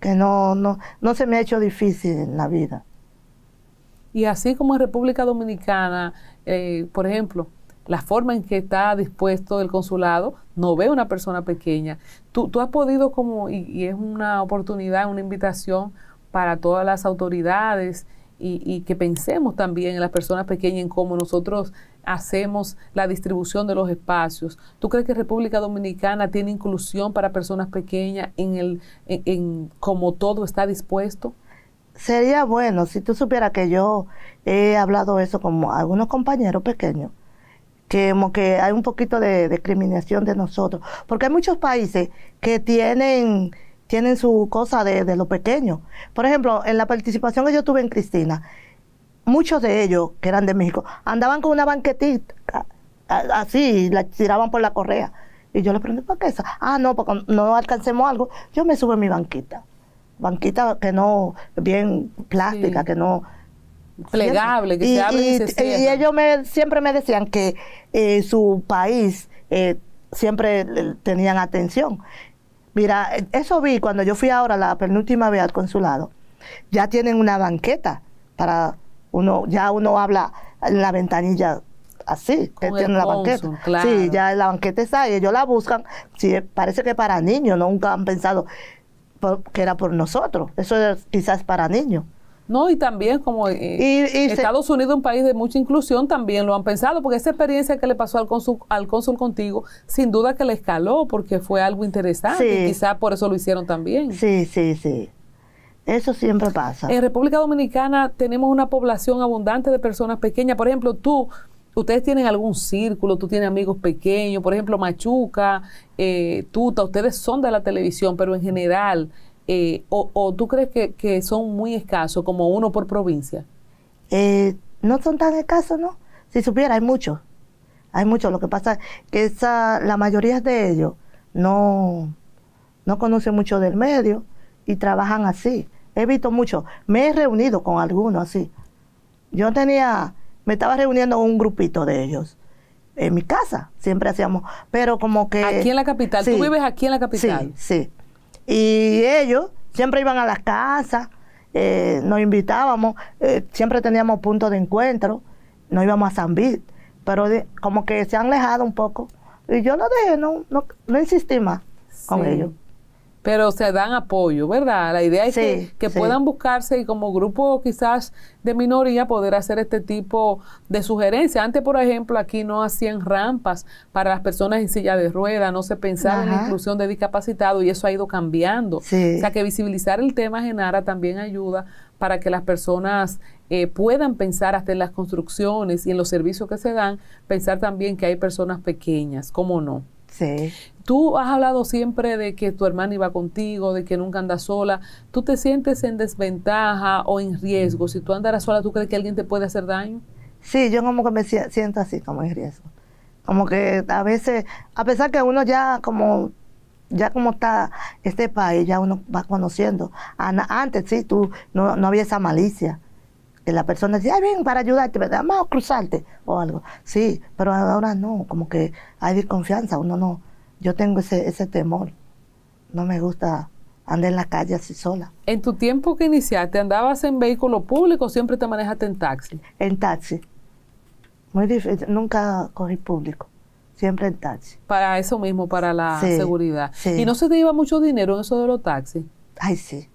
que no se me ha hecho difícil en la vida. Y así como en República Dominicana, por ejemplo, la forma en que está dispuesto el consulado, no ve una persona pequeña. Tú has podido como, y es una oportunidad, una invitación para todas las autoridades y que pensemos también en las personas pequeñas, en cómo nosotros hacemos la distribución de los espacios. ¿Tú crees que República Dominicana tiene inclusión para personas pequeñas en cómo todo está dispuesto? Sería bueno, si tú supieras que yo he hablado eso con algunos compañeros pequeños, que como que hay un poquito de discriminación de nosotros, porque hay muchos países que tienen su cosa de lo pequeño. Por ejemplo, en la participación que yo tuve en Cristina, muchos de ellos, que eran de México, andaban con una banquetita, así, y la tiraban por la correa. Y yo les pregunté, ¿por qué esa? Ah, no, porque no alcancemos algo. Yo me subo en mi banquita que no, bien plástica, sí, que no... Plegable, que se abre y se cierra. Y ellos siempre me decían que su país siempre tenían atención. Mira, eso vi cuando yo fui ahora la penúltima vez al consulado. Ya tienen una banqueta para uno, ya uno habla en la ventanilla así, que tiene la banqueta. Claro. Sí, ya la banqueta está y ellos la buscan. Sí, parece que para niños, nunca han pensado que era por nosotros. Eso es quizás para niños. No, y también como Estados Unidos, un país de mucha inclusión, también lo han pensado, porque esa experiencia que le pasó al cónsul contigo, sin duda que le escaló, porque fue algo interesante, sí, y quizás por eso lo hicieron también. Sí, sí, sí. Eso siempre pasa. En República Dominicana tenemos una población abundante de personas pequeñas. Por ejemplo, ustedes tienen algún círculo, tú tienes amigos pequeños, por ejemplo, Machuca, Tuta, ustedes son de la televisión, pero en general... ¿O tú crees que son muy escasos, como uno por provincia? No son tan escasos, ¿no? Si supiera, hay muchos. Hay muchos. Lo que pasa es que la mayoría de ellos no conocen mucho del medio y trabajan así. He visto mucho. Me he reunido con algunos así. Yo me estaba reuniendo con un grupito de ellos. En mi casa siempre hacíamos, pero como que... Aquí en la capital. Sí, ¿tú vives aquí en la capital? Sí, sí. Y ellos siempre iban a las casas, nos invitábamos, siempre teníamos puntos de encuentro, nos íbamos a San Vit, pero como que se han alejado un poco. Y yo lo dejé, no insistí más con ellos. Pero se dan apoyo, ¿verdad? La idea es que puedan buscarse y como grupo quizás de minoría poder hacer este tipo de sugerencias. Antes, por ejemplo, aquí no hacían rampas para las personas en silla de ruedas, no se pensaba en la inclusión de discapacitados y eso ha ido cambiando. Sí. O sea, que visibilizar el tema, Genara, también ayuda para que las personas puedan pensar hasta en las construcciones y en los servicios que se dan, pensar también que hay personas pequeñas, ¿cómo no? Sí. Tú has hablado siempre de que tu hermana iba contigo, de que nunca andas sola. ¿Tú te sientes en desventaja o en riesgo? Si tú andaras sola, ¿tú crees que alguien te puede hacer daño? Sí, yo como que me siento así, como en riesgo. Como que a veces, a pesar que uno ya como está este país, ya uno va conociendo. Antes sí, tú no había esa malicia. Que la persona decía, ay, ven para ayudarte, ¿verdad? Vamos a cruzarte o algo. Sí, pero ahora no, como que hay desconfianza, uno no. Yo tengo ese temor, no me gusta andar en la calle así sola. En tu tiempo que iniciaste, ¿andabas en vehículo público o siempre te manejaste en taxi? En taxi, muy difícil, nunca cogí público, siempre en taxi. Para eso mismo, para la seguridad. Sí. ¿Y no se te iba mucho dinero en eso de los taxis? Ay, sí.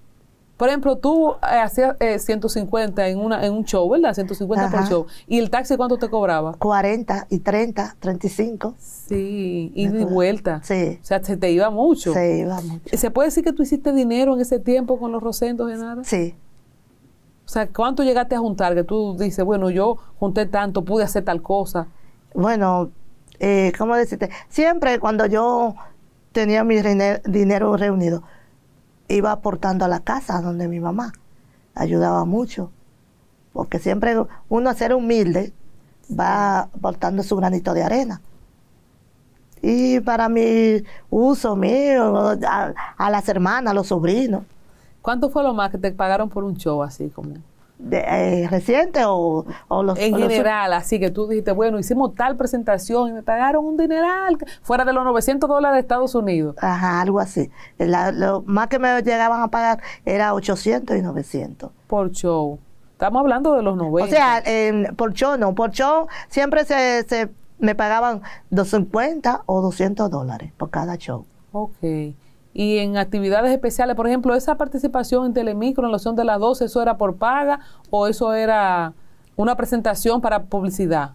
Por ejemplo, tú hacías 150 en un show, ¿verdad? 150 por show. ¿Y el taxi cuánto te cobraba? 40 y 30, 35. Sí, ida y vuelta. Sí. O sea, se te iba mucho. Se iba mucho. ¿Se puede decir que tú hiciste dinero en ese tiempo con los Rosendos, Genara? Sí. O sea, ¿cuánto llegaste a juntar? Que tú dices, bueno, yo junté tanto, pude hacer tal cosa. Bueno, ¿cómo decirte? Siempre cuando yo tenía mi dinero reunido, iba aportando a la casa donde mi mamá ayudaba mucho, porque siempre uno a ser humilde va aportando su granito de arena. Y para mi uso mío, a las hermanas, a los sobrinos. ¿Cuánto fue lo más que te pagaron por un show así como? recientes o los... En general, así que tú dijiste, bueno, hicimos tal presentación y me pagaron un dineral fuera de los $900 de Estados Unidos. Ajá, algo así. Lo más que me llegaban a pagar era 800 y 900. Por show. Estamos hablando de los 90. O sea, por show no, por show siempre se me pagaban 250 o $200 por cada show. Ok. Y en actividades especiales, por ejemplo, esa participación en Telemicro, en la opción de las 12, ¿eso era por paga o eso era una presentación para publicidad?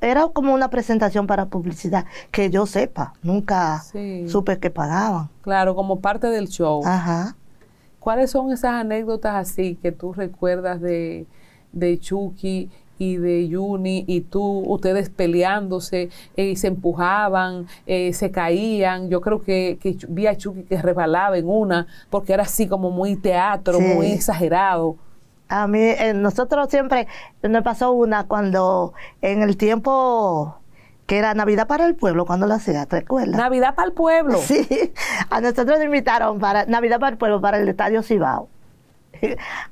Era como una presentación para publicidad, que yo sepa, nunca supe que pagaban. Claro, como parte del show. Ajá. ¿Cuáles son esas anécdotas así que tú recuerdas de Chucky y de Yuni y tú, ustedes peleándose, se empujaban, se caían? Yo creo que vi a Chucky que resbalaba en una, porque era así como muy teatro, muy exagerado. A mí, nosotros siempre, me pasó una cuando en el tiempo que era Navidad para el Pueblo, cuando la hacía, ¿te acuerdas? Navidad para el Pueblo. Sí, a nosotros nos invitaron para Navidad para el Pueblo, para el Estadio Cibao.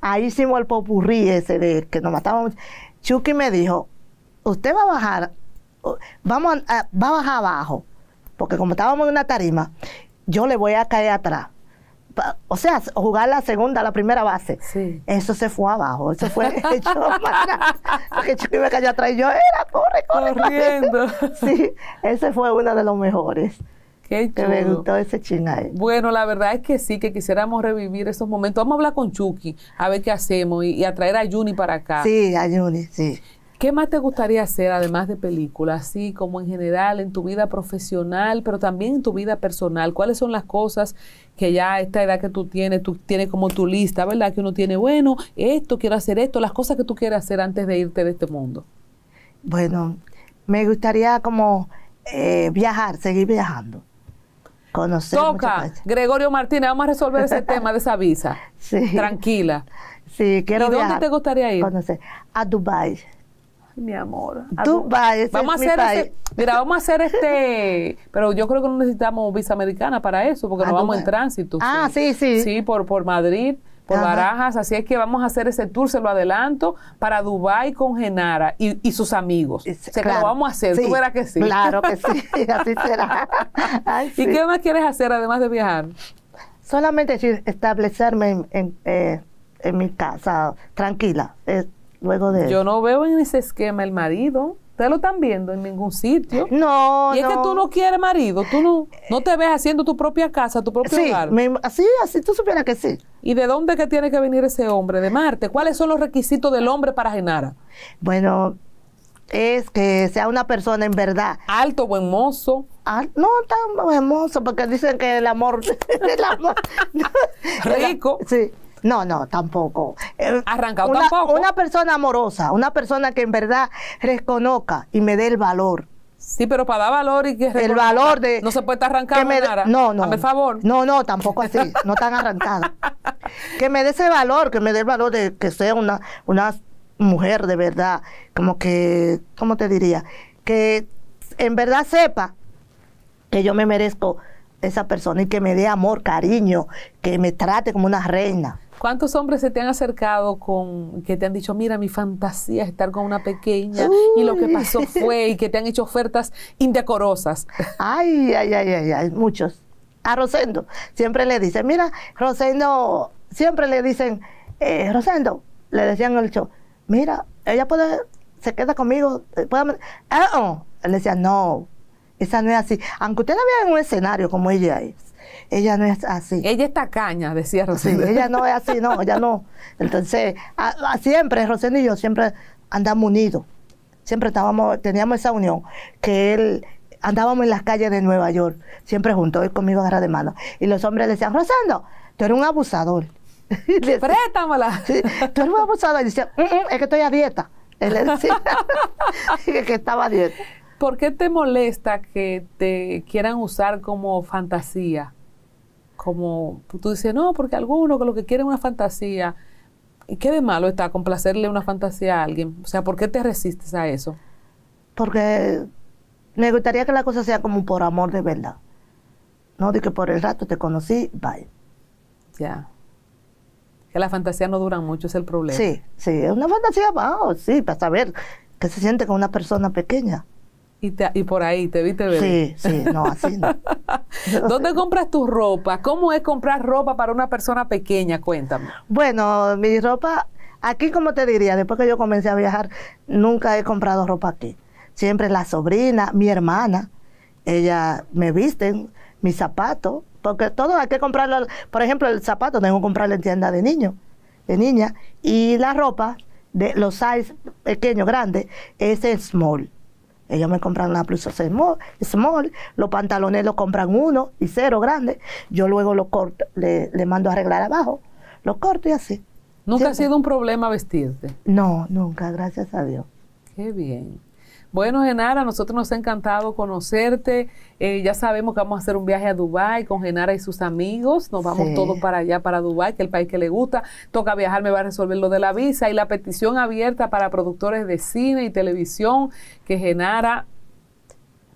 Ahí hicimos el popurrí ese de que nos matábamos. Chucky me dijo, usted va a bajar, va a bajar abajo, porque como estábamos en una tarima, yo le voy a caer atrás. O sea, jugar la segunda, la primera base. Sí. Eso se fue abajo, eso fue hecho para, porque Chucky me cayó atrás y yo era, corre. Corriendo. Sí, ese fue uno de los mejores. Qué chulo. Me gustó ese chingaje. Bueno, la verdad es que sí, que quisiéramos revivir esos momentos. Vamos a hablar con Chucky, a ver qué hacemos y a traer a Yuni para acá. Sí, a Yuni, sí. ¿Qué más te gustaría hacer, además de películas, así como en general, en tu vida profesional, pero también en tu vida personal? ¿Cuáles son las cosas que ya a esta edad que tú tienes como tu lista, ¿verdad? Que uno tiene, bueno, esto, quiero hacer esto, las cosas que tú quieres hacer antes de irte de este mundo. Bueno, me gustaría como viajar, seguir viajando. Conocer. Toca, Gregorio Martínez, vamos a resolver ese tema de esa visa. Sí. Tranquila. Sí, quiero viajar. ¿Y dónde te gustaría ir? Conocer. A Dubái. Mi amor. Dubái, vamos a hacer este... Pero yo creo que no necesitamos visa americana para eso, porque nos vamos en tránsito. Ah, sí, sí. Sí, por Madrid, por Barajas. Así es que vamos a hacer ese tour, se lo adelanto, para Dubái con Genara y sus amigos. O sea, claro, que lo vamos a hacer. Sí, tú verás que sí. Claro que sí, así será. Ay, sí. ¿Y qué más quieres hacer además de viajar? Solamente establecerme en mi casa, tranquila. Luego de yo eso. No veo en ese esquema el marido. Ustedes lo están viendo en ningún sitio. No, y es que tú no quieres marido. Tú no te ves haciendo tu propia casa, tu propio hogar. Así tú supieras que sí. ¿Y de dónde que tiene que venir ese hombre? ¿De Marte? ¿Cuáles son los requisitos del hombre para Genara? Bueno, es que sea una persona en verdad. Alto, buen mozo. No tan buen mozo, porque dicen que el amor rico. Sí. No, tampoco. Arrancado tampoco. Una persona amorosa, una persona que en verdad reconozca y me dé el valor. Sí, pero para dar valor y que... El valor de... No se puede estar arrancado, Genara. No. Hazme el favor. No, tampoco así, no tan arrancada. Que me dé ese valor, que me dé el valor de que sea una mujer de verdad, como que, ¿cómo te diría? Que en verdad sepa que yo me merezco esa persona y que me dé amor, cariño, que me trate como una reina. ¿Cuántos hombres se te han acercado que te han dicho, mira, mi fantasía es estar con una pequeña y lo que pasó fue, y que te han hecho ofertas indecorosas? Ay, muchos. A Rosendo siempre le dicen, mira, Rosendo, siempre le dicen, Rosendo, le decían al show, mira, ella se queda conmigo, le decían, no, esa no es así. Aunque usted la vea en un escenario como ella es, ella no es así. Ella es tacaña, decía Rosendo. Sí, ella no es así, no, ella no. Entonces, siempre, Rosendo y yo siempre andamos unidos. Siempre teníamos esa unión, que andábamos en las calles de Nueva York, siempre juntos, él conmigo agarra de mano. Y los hombres le decían, Rosendo, tú eres un abusador. Préstamela. Sí, tú eres un abusador. Y decía, es que estoy a dieta. Él le decía que estaba a dieta. ¿Por qué te molesta que te quieran usar como fantasía? Como tú dices, no, porque algunos que lo que quieren es una fantasía. ¿Y qué de malo está complacerle una fantasía a alguien? O sea, ¿por qué te resistes a eso? Porque me gustaría que la cosa sea como por amor de verdad. No de que por el rato te conocí, bye. Ya. Que las fantasías no duran mucho, es el problema. Sí, sí, es una fantasía sí, para saber qué se siente con una persona pequeña. Y por ahí, ¿te viste ver? Sí, sí, no, así no. ¿Dónde compras tu ropa? ¿Cómo es comprar ropa para una persona pequeña? Cuéntame. Bueno, mi ropa, aquí como te diría, después que yo comencé a viajar, nunca he comprado ropa aquí. Siempre la sobrina, mi hermana, ella me visten, mis zapatos, porque todo hay que comprarlo. Por ejemplo, el zapato tengo que comprarlo en tienda de niño, de niña, y la ropa de los size pequeños, grandes, es el small. Ellos me compran una blusa small, los pantalones los compran 1 y 0 grandes, yo luego los corto, le mando a arreglar abajo, los corto y así. ¿Nunca siempre ha sido un problema vestirte? No, nunca, gracias a Dios. Qué bien. Bueno, Genara, a nosotros nos ha encantado conocerte. Ya sabemos que vamos a hacer un viaje a Dubái con Genara y sus amigos. Nos vamos todos para allá, para Dubái, que es el país que le gusta. Toca viajar, me va a resolver lo de la visa. Y la petición abierta para productores de cine y televisión, que Genara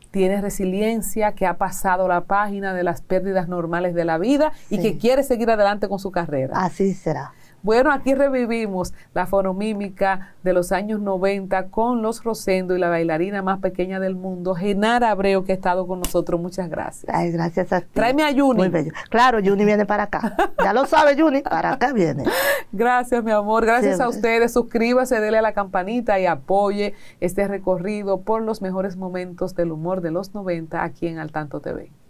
tiene resiliencia, que ha pasado la página de las pérdidas normales de la vida y que quiere seguir adelante con su carrera. Así será. Bueno, aquí revivimos la fonomímica de los años 90 con Los Rosendos y la bailarina más pequeña del mundo, Genara Abreu, que ha estado con nosotros. Muchas gracias. Ay, gracias a ti. Tráeme a Yuni. Muy bello. Claro, Yuni viene para acá. Ya lo sabe, Yuni, para acá viene. Gracias, mi amor. Gracias a ustedes. Suscríbase, dele a la campanita y apoye este recorrido por los mejores momentos del humor de los 90 aquí en Al Tanto TV.